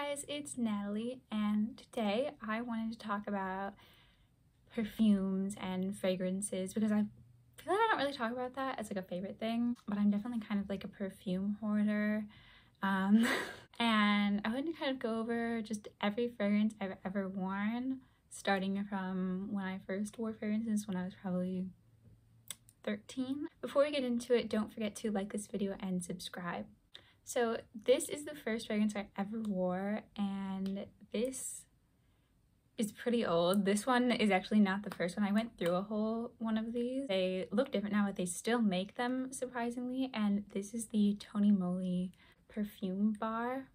guys, it's Natalie, and today I wanted to talk about perfumes and fragrances because I feel like I don't really talk about that as like a favorite thing, but I'm definitely kind of like a perfume hoarder. And I wanted to kind of go over just every fragrance I've ever worn, starting from when I first wore fragrances when I was probably 13. Before we get into it, don't forget to like this video and subscribe. So this is the first fragrance I ever wore, and this is pretty old. This one is actually not the first one. I went through a whole one of these. They look different now, but they still make them, surprisingly. And this is the Tony Moly perfume bar,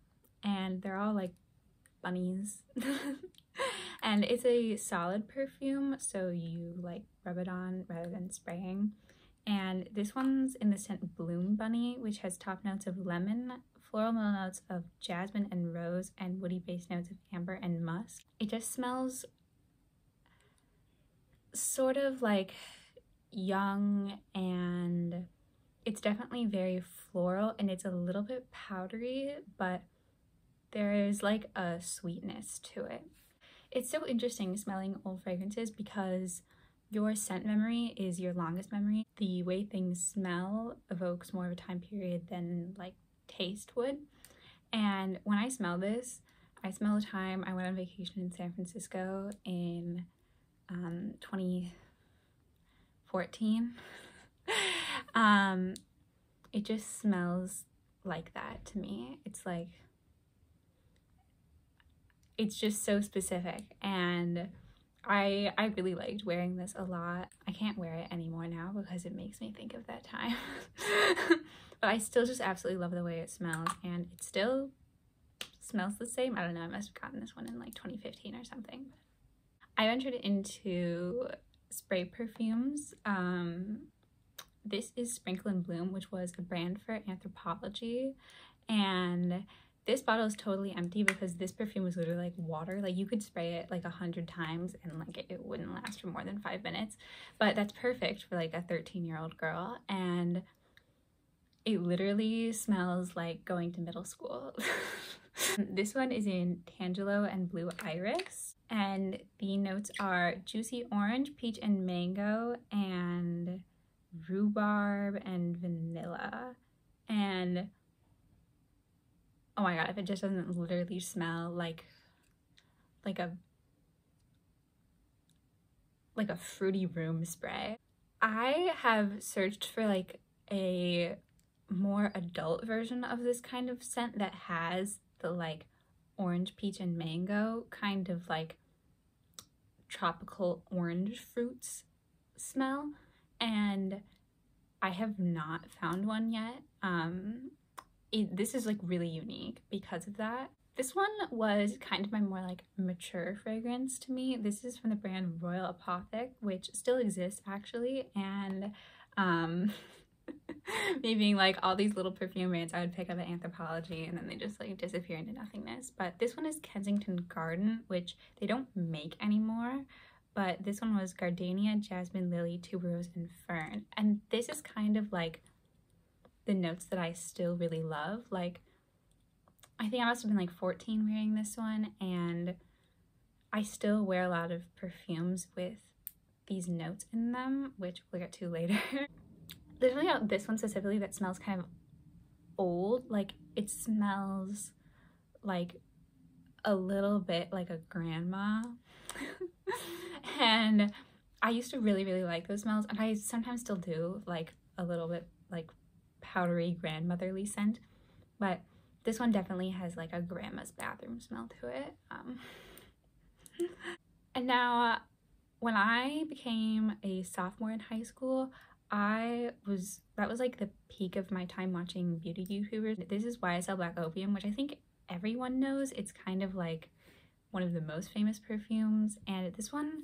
and they're all like bunnies. And it's a solid perfume, so you like rub it on rather than spraying. And this one's in the scent Bloom Bunny, which has top notes of lemon, floral middle notes of jasmine and rose, and woody base notes of amber and musk. It just smells sort of like young, and it's definitely very floral, and it's a little bit powdery, but there is like a sweetness to it. It's so interesting smelling old fragrances because your scent memory is your longest memory. The way things smell evokes more of a time period than like taste would. And when I smell this, I smell the time I went on vacation in San Francisco in 2014. It just smells like that to me. It's like, it's just so specific, and I really liked wearing this a lot. I can't wear it anymore now because it makes me think of that time. But I still just absolutely love the way it smells, and it still smells the same. I don't know, I must have gotten this one in like 2015 or something. I ventured into spray perfumes. This is Sprinkle and Bloom, which was a brand for Anthropologie, and this bottle is totally empty because this perfume was literally like water. Like, you could spray it like 100 times and like it wouldn't last for more than 5 minutes, but that's perfect for like a 13-year-old girl, and it literally smells like going to middle school. This one is in Tangelo and Blue Iris, and the notes are juicy orange, peach and mango, and rhubarb and vanilla. And oh my god, if it just doesn't literally smell like a fruity room spray. I have searched for like a more adult version of this kind of scent that has the like orange, peach and mango kind of like tropical orange fruits smell, and I have not found one yet. This is like really unique because of that. This one was kind of my more like mature fragrance to me. This is from the brand Royal Apothic, which still exists actually. And me being like all these little perfume brands I would pick up at Anthropologie and then they just like disappear into nothingness. But this one is Kensington Garden, which they don't make anymore. But this one was gardenia, jasmine, lily, tuberose, and fern. And this is kind of like the notes that I still really love. Like, I think I must have been like 14 wearing this one, and I still wear a lot of perfumes with these notes in them, which we'll get to later. There's something about this one specifically that smells kind of old. Like, it smells like a little bit like a grandma. And I used to really, really like those smells, and I sometimes still do like a little bit like powdery grandmotherly scent, but this one definitely has like a grandma's bathroom smell to it. And now, when I became a sophomore in high school, that was like the peak of my time watching beauty YouTubers. This is YSL Black Opium, which I think everyone knows. It's kind of like one of the most famous perfumes, and this one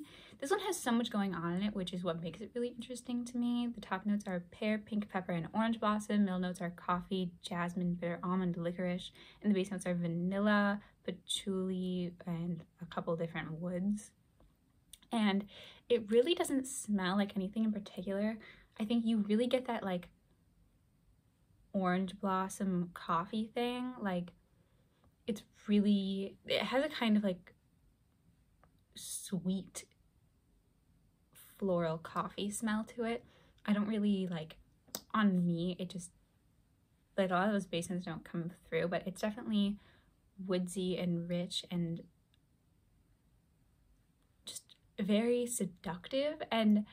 has so much going on in it, which is what makes it really interesting to me. The top notes are pear, pink pepper, and orange blossom. Middle notes are coffee, jasmine, bitter almond, licorice, and the base notes are vanilla, patchouli, and a couple different woods. And it really doesn't smell like anything in particular. I think you really get that like orange blossom coffee thing. Like, It's really, it has a kind of like sweet floral coffee smell to it. I don't really like, on me, it just, like a lot of those basins don't come through, but it's definitely woodsy and rich and just very seductive. And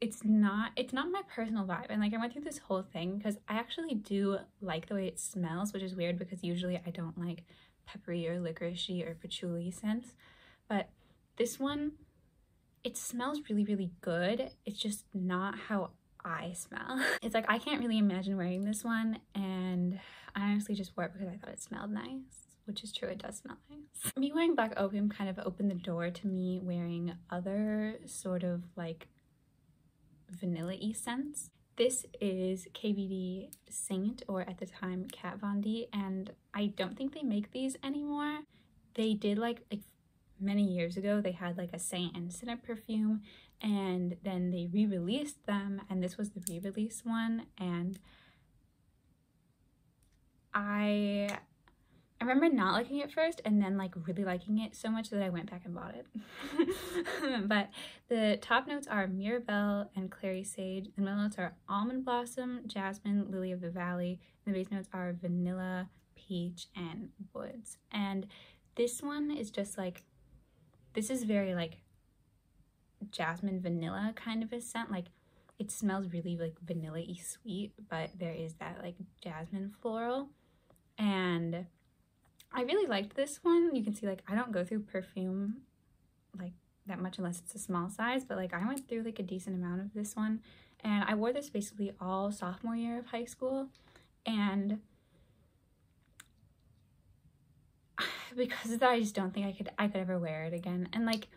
it's not my personal vibe, and like I went through this whole thing because I actually do like the way it smells, which is weird because usually I don't like peppery or licoricey or patchouli scents, but this one, it smells really, really good. It's just not how I smell. It's like I can't really imagine wearing this one, and I honestly just wore it because I thought it smelled nice, which is true, it does smell nice. Me wearing Black Opium kind of opened the door to me wearing other sort of like vanilla-y scents. This is KVD Saint, or at the time Kat Von D, and I don't think they make these anymore. They did like many years ago, they had like a Saint and Cinnamon perfume, and then they re-released them, and this was the re-release one, and I remember not liking it first and then like really liking it so much that I went back and bought it. But the top notes are mirabelle and clary sage. The middle notes are almond blossom, jasmine, lily of the valley. And the base notes are vanilla, peach, and woods. And this one is just like, this is very like jasmine vanilla kind of a scent. Like it smells really like vanilla-y sweet, but there is that like jasmine floral. And I really liked this one. You can see like I don't go through perfume like that much unless it's a small size, but like I went through like a decent amount of this one, and I wore this basically all sophomore year of high school, and because of that I just don't think I could ever wear it again. And like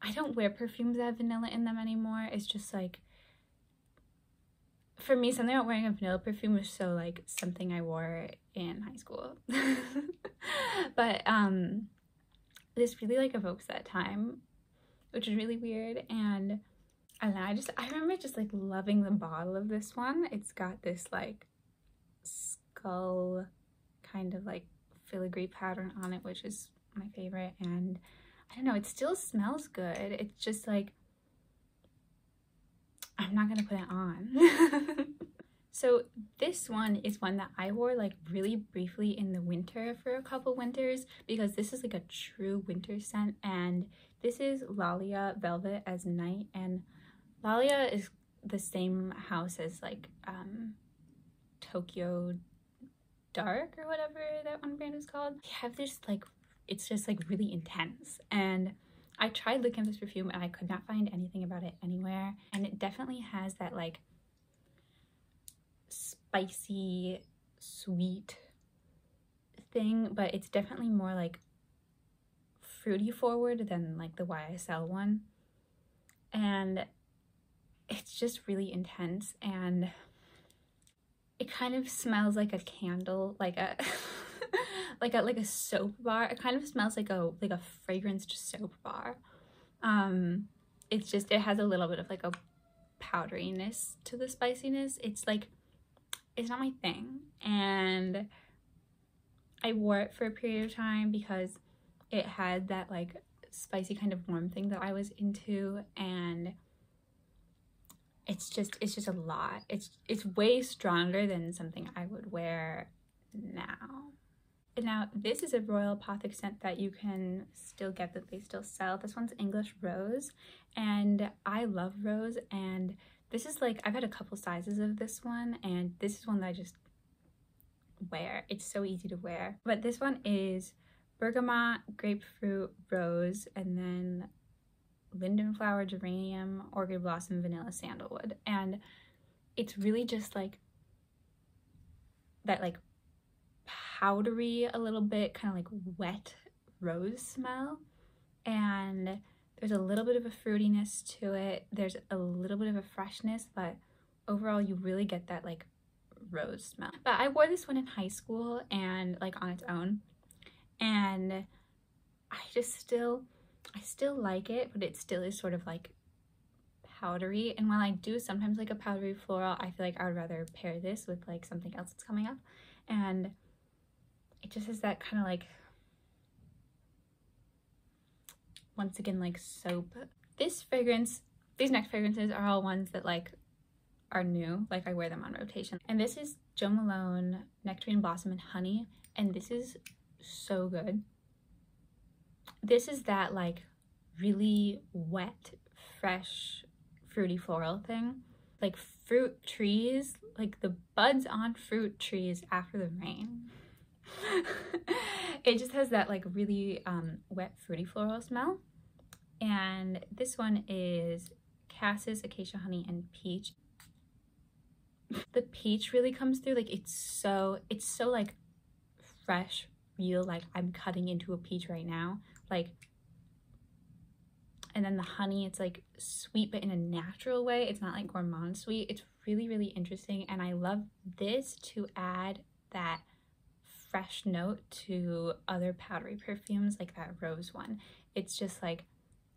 I don't wear perfumes that have vanilla in them anymore. It's just like, for me, something about wearing a vanilla perfume was so like something I wore in high school. But this really like evokes that time, which is really weird. And I don't know, I remember just like loving the bottle of this one. It's got this like skull kind of like filigree pattern on it, which is my favorite. And I don't know, it still smells good. It's just like, I'm not gonna put it on. So this one is one that I wore like really briefly in the winter for a couple winters, because this is like a true winter scent, and this is Lalia Velvet as Night. And Lalia is the same house as like Tokyo Dark or whatever that one brand is called. They have this like, it's just like really intense, and I tried looking at this perfume and I could not find anything about it anywhere. And it definitely has that like spicy, sweet thing, but it's definitely more like fruity forward than like the YSL one. And it's just really intense, and it kind of smells like a candle, like a like a soap bar. It kind of smells like a fragranced soap bar. It's just, it has a little bit of like a powderiness to the spiciness. It's like, it's not my thing, and I wore it for a period of time because it had that like spicy kind of warm thing that I was into, and it's just a lot. It's way stronger than something I would wear now. Now, this is a Royal Apothic scent that you can still get, that they still sell. This one's English Rose, and I love rose, and this is like, I've had a couple sizes of this one, and this is one that I just wear. It's so easy to wear. But this one is bergamot, grapefruit, rose, and then lindenflower, geranium, orchid blossom, vanilla, sandalwood. And it's really just like that like powdery, a little bit kind of like wet rose smell, and there's a little bit of a fruitiness to it, there's a little bit of a freshness, but overall you really get that like rose smell. But I wore this one in high school and like on its own, and I still like it, but it still is sort of like powdery. And while I do sometimes like a powdery floral, I feel like I would rather pair this with like something else that's coming up. And it just is that kind of like, once again, like soap. This fragrance, these next fragrances are all ones that like are new, like I wear them on rotation. And this is Jo Malone Nectarine Blossom and Honey, and this is so good. This is that like really wet, fresh, fruity floral thing, like fruit trees, like the buds on fruit trees after the rain. It just has that like really wet, fruity floral smell. And this one is Cassis, Acacia, Honey, and Peach. The peach really comes through, like it's so like fresh, real, like I'm cutting into a peach right now, like. And then the honey, it's like sweet but in a natural way. It's not like gourmand sweet. It's really, really interesting, and I love this to add that fresh note to other powdery perfumes like that rose one. It's just like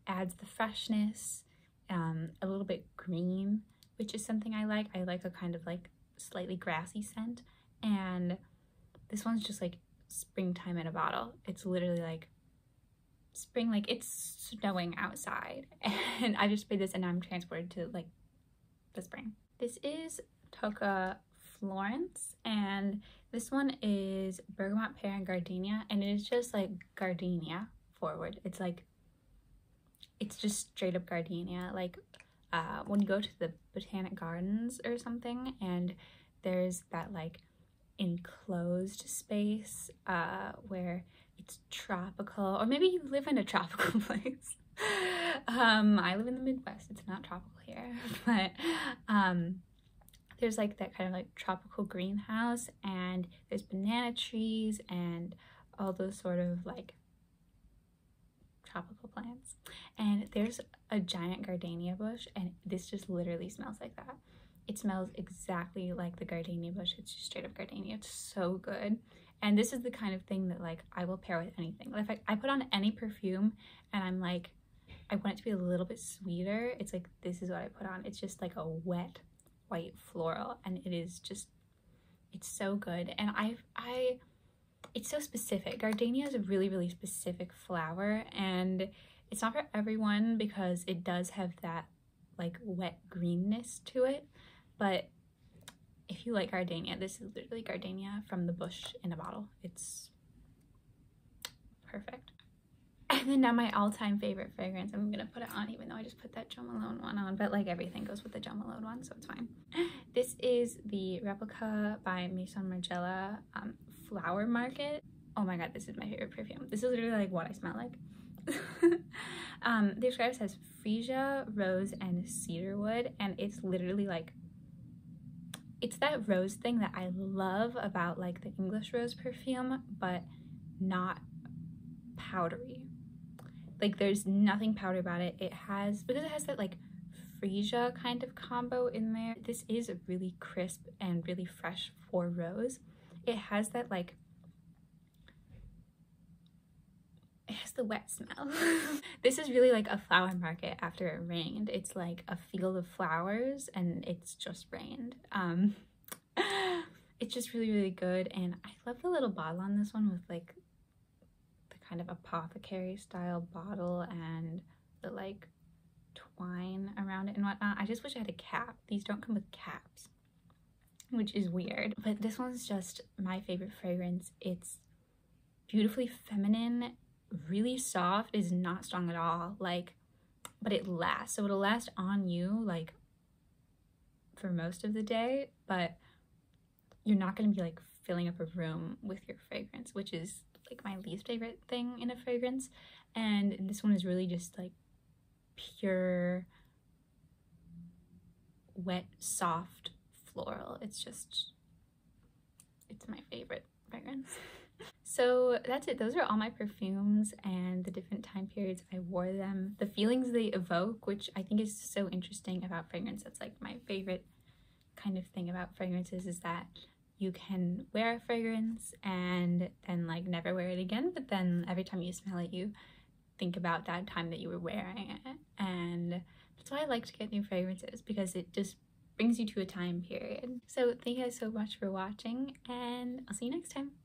adds the freshness, a little bit green, which is something I like. I like a kind of like slightly grassy scent, and this one's just like springtime in a bottle. It's literally like spring, like it's snowing outside, and I just sprayed this and now I'm transported to like the spring. This is Toca Lawrence, and this one is Bergamot, Pear, and Gardenia, and it is just like gardenia forward. It's like, it's just straight up gardenia, like when you go to the botanic gardens or something and there's that like enclosed space where it's tropical, or maybe you live in a tropical place. I live in the Midwest, it's not tropical here, but there's like that kind of like tropical greenhouse, and there's banana trees and all those sort of like tropical plants, and there's a giant gardenia bush, and this just literally smells like that. It smells exactly like the gardenia bush. It's just straight up gardenia. It's so good, and this is the kind of thing that like I will pair with anything. Like I put on any perfume and I'm like, I want it to be a little bit sweeter. It's like, this is what I put on. It's just like a wet white floral, and it is just, it's so good. And it's so specific. Gardenia is a really, really specific flower, and it's not for everyone because it does have that like wet greenness to it. But if you like gardenia, this is literally gardenia from the bush in a bottle. It's perfect. And then now my all-time favorite fragrance, I'm gonna put it on even though I just put that Jo Malone one on, but like everything goes with the Jo Malone one, so it's fine. This is the Replica by Maison Margiela Flower Market. Oh my god, this is my favorite perfume. This is literally like what I smell like. The description says freesia, rose, and cedarwood, and it's literally like, it's that rose thing that I love about like the English Rose perfume, but not powdery. Like there's nothing powdery about it. It has, because it has that like freesia kind of combo in there. This is really crisp and really fresh for rose. It has that like, it has the wet smell. This is really like a flower market after it rained. It's like a field of flowers and it's just rained. It's just really, really good. And I love the little bottle on this one with like the kind of apothecary style bottle and the like twine around it and whatnot. I just wish I had a cap. These don't come with caps, which is weird, but this one's just my favorite fragrance. It's beautifully feminine, really soft, is not strong at all, like, but it lasts, so it'll last on you like for most of the day, but you're not going to be like filling up a room with your fragrance, which is like my least favorite thing in a fragrance. And this one is really just like pure wet, soft floral. It's just, it's my favorite fragrance. So that's it. Those are all my perfumes and the different time periods I wore them, the feelings they evoke, which I think is so interesting about fragrance. That's like my favorite kind of thing about fragrances, is that you can wear a fragrance and then like never wear it again, but then every time you smell it you think about that time that you were wearing it. And that's why I like to get new fragrances, because it just brings you to a time period. So thank you guys so much for watching, and I'll see you next time.